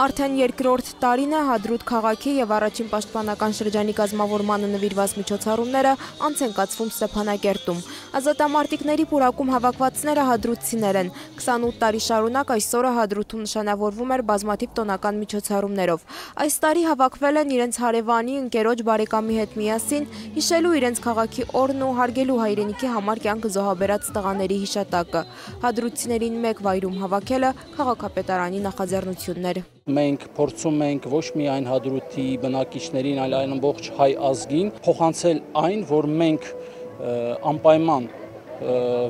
Արդեն երկրորդ տարին է Հադրուտ քաղաքի եւ առաջին պաշտպանական շրջանի կազմավորմանը նվիրված միջոցառումները անց են կացվում Ստեփանակերտում։ Ազատամարտիկների պուրակում հավաքվածները հադրուտցիներ են։ 28 տարի շարունակ այս օրը Հադրուտում նշանավորվում էր բազմաթիվ տոնական միջոցառումներով։ Այս տարի հավաքվել են իրենց հարևանի ընկերոջ բարեկամի հետ միասին, հիշելու իրենց քաղաքի օրն ու հարգելու հայրենիքի համար կյանքը զոհաբերած տղաների հիշատակը։ Հադրուտցիներին մեկ վայրում հավաքելը քաղաքապետարանի նախաձեռնությունն էր։ Մենք փորձում ենք ոչ միայն Հադրուտի բնակիչներին, այլ ամբողջ հայ ազգին փոխանցել այն, որ մենք անպայման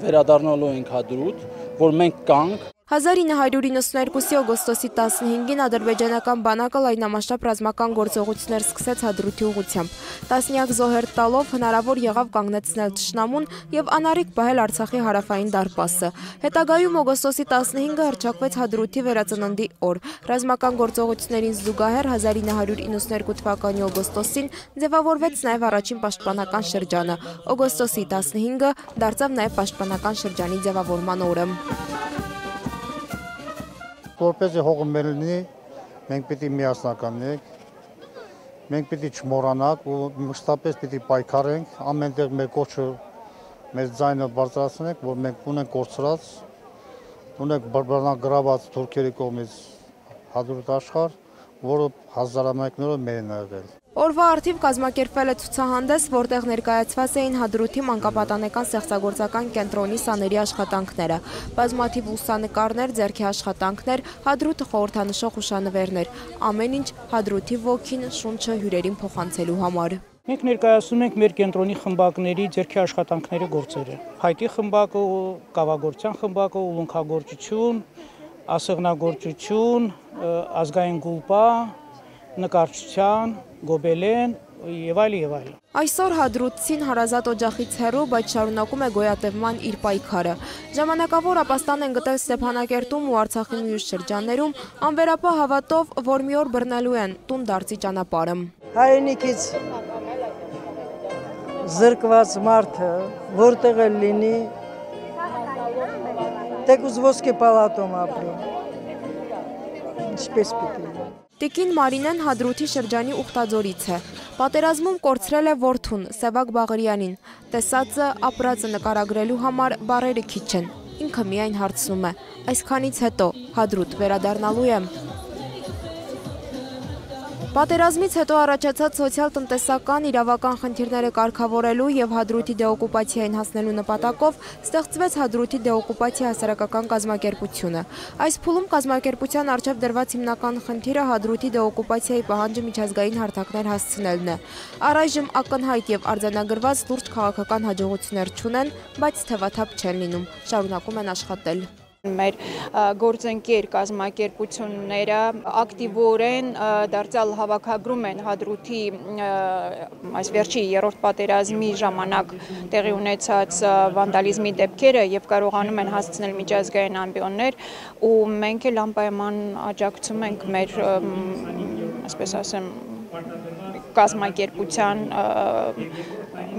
վերադառնալու ենք Հադրուտ, որ մենք կանք 1992-ի օգոստոսի 15-ին ադրբեջանական բանակը լայնամասշտաբ ռազմական գործողություններ սկսեց Հադրուտի ուղությամբ։ Տասնյակ զոհեր տալով հնարավոր եղավ կանգնեցնել ճշնամուն եւ անարիք պահել Արցախի հարավային դարպասը։ Հետագայում օգոստոսի 15-ը հռչակվեց Հադրուտի վերածննդի օր։ Ռազմական գործողություններին զուգահեռ 1992 թվականի օգոստոսին ձևավորվեց նաեւ առաջին պաշտպանական շրջանը։ Օգոստոսի 15-ը դարձավ նաեւ պաշտպանական շրջանի ձևավորման օրը։ Որպեսզի հողը մեր լինի, մենք պիտի միասնականանանք, մենք պիտի չմոռանանք ու մշտապես պիտի պայքարենք, ամենտեղ մեր կոչը, մեր ձայնը բարձրացնենք, որ մենք ունենք կորցրած, ունենք բռնագրավված թուրքերի կողմից Հադրուտ աշխարհ, որը հազարամյակներով մերն է եղել։ Օրվա արդիվ կազմակերպվել է ցուցահանդես, որտեղ ներկայացված էին Հադրուտի մանկապատանեկան ստեղծագործական կենտրոնի սաների աշխատանքները, բազմաթիվ լուսանկարներ, ձեռքի աշխատանքներ, Հադրուտը խորհրդանշող հուշանվերներ, ամեն ինչ Հադրուտի ոգին, շունչը հյուրերին փոխանցելու համար։ Մենք ներկայացնում ենք մեր կենտրոնի խմբակների ձեռքի աշխատանքների գործերը։ Հայտի խմբակը, կավագործության խմբակը, ուլունքագործություն, ասեղնագործություն, ազգային գուլպա, նկարչության, գոբելեն եւ այլն։ Այսօր Հադրուտցին հարազատ օջախից հեռու, բայց շարունակում է գոյատևման իր պայքարը։ Ժամանակավոր ապաստան են գտել Ստեփանակերտում ու Արցախի մյուս շրջաններում, անվերապահ հավատով, որ մի օր բռնելու են տուն դարձի ճանապարհը։ Հայրենիքից զրկված մարդը որտեղ էլ լինի, թեկուզ ոսկե պալատում ապրի, ինչպես պիտի։ Տիկին Մարինեն Հադրուտի շրջանի Ուխտաձորից է։ Պատերազմում կորցրել է որդուն՝ Սևակ Բաղարյանին։ Տեսածը, ապրածը նկարագրելու համար բառերը քիչ են։ Ինքը միայն հարցնում է. «Այսքանից հետո Հադրուտ վերադառնալու եմ»։ Պատերազմից հետո առաջացած սոցիալ-տնտեսական իրավական խնդիրները կարգավորելու եւ Հադրուտի դեօկուպացիային հասնելու նպատակով ստեղծվեց Հադրուտի դեօկուպացիա հասարակական կազմակերպությունը։ Այս փուլում կազմակերպության արչեւ դրված հիմնական խնդիրը Հադրուտի դեօկուպացիայի պահանջը միջազգային հարթակներ հասցնելն է։ Առայժմ ակնհայտ եւ արձանագրված լուրջ քաղաքական հաջողություններ չունեն, բայց թեւաթափ չեն լինում, շարունակում են աշխատել։ Մեր գործընկեր կազմակերպությունները ակտիվորեն դարձյալ հավաքագրում են Հադրուտի այս վերջի երրորդ պատերազմի ժամանակ տեղի ունեցած վանդալիզմի դեպքերը եւ կարողանում են հասցնել միջազգային ամբիոններ ու մենք էլ անպայման աջակցում ենք մեր այսպես ասեմ կազմակերպության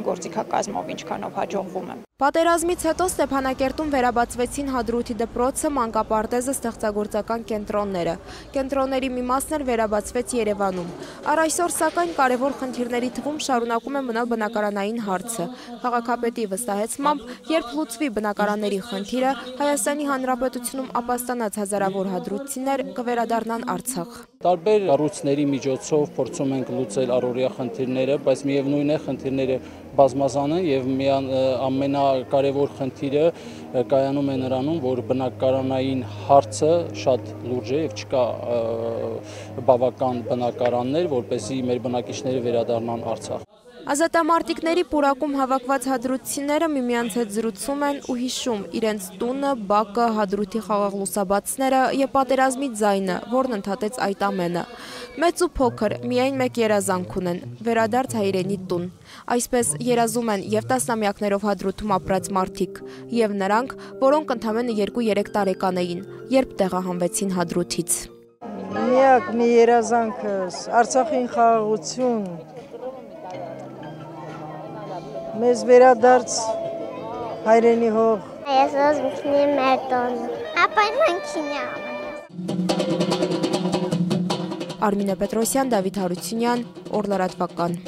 գործիքակազմով ինչքանով հաջողվում է։ Պատերազմից հետո Ստեփանակերտում վերաբացվեցին Հադրուտի դպրոցը, մանկապարտեզը, ստեղծագործական կենտրոնները։ Կենտրոնների մի մասն էլ վերաբացվեց Երևանում։ Առ այսօր սակայն կարևոր խնդիրների թվում շարունակում է մնալ բնակարանային հարցը։ Քաղաքապետի վստահեցմամբ, երբ լուծվի բնակարանների խնդիրը, Հայաստանի Հանրապետությունում ապաստանած հազարավոր հադրուտցիներ կվերադառնան Արցախ։ Տարբեր առույցների միջոցով փորձում ենք լուծել առօրյա խնդիրները, բայց միևնույն է խնդիրները բազմազան են եւ ամենակարևոր խնդիրը կայանում է նրանում, որ բնակարանային հարցը շատ լուրջ է եւ չկա բավական բնակարաններ, որպեսզի մեր բնակիչները վերադառնան Արցախ։ Ազատամարտիկների պուրակում հավաքված հադրուտցիները միմյանց հետ զրուցում են ու հիշում իրենց տունը, բակը, Հադրուտի խաղաղ լուսաբացները եւ պատերազմի ձայնը, որն ընդհատեց այդ ամենը։ Մեծ ու փոքր միայն մեկ երազանք ունեն՝ վերադարձ հայրենի տուն։ Այսպես երազում են եւ տասնամյակներով Հադրուտում ապրած մարդիկ, եւ նրանք, որոնք ընդամենը 2-3 տարեկան էին, երբ տեղահանվեցին Հադրուտից։ Միակ մի երազանքս Արցախին խաղաղություն, մեզ վերադարձ հայրենի հող։ Ես ոզմիքնի մեր տոնը, ապայման քինյա ամենաս։ Արմինե Պետրոսյան, Դավիթ Հարությունյան, օրլարատվական։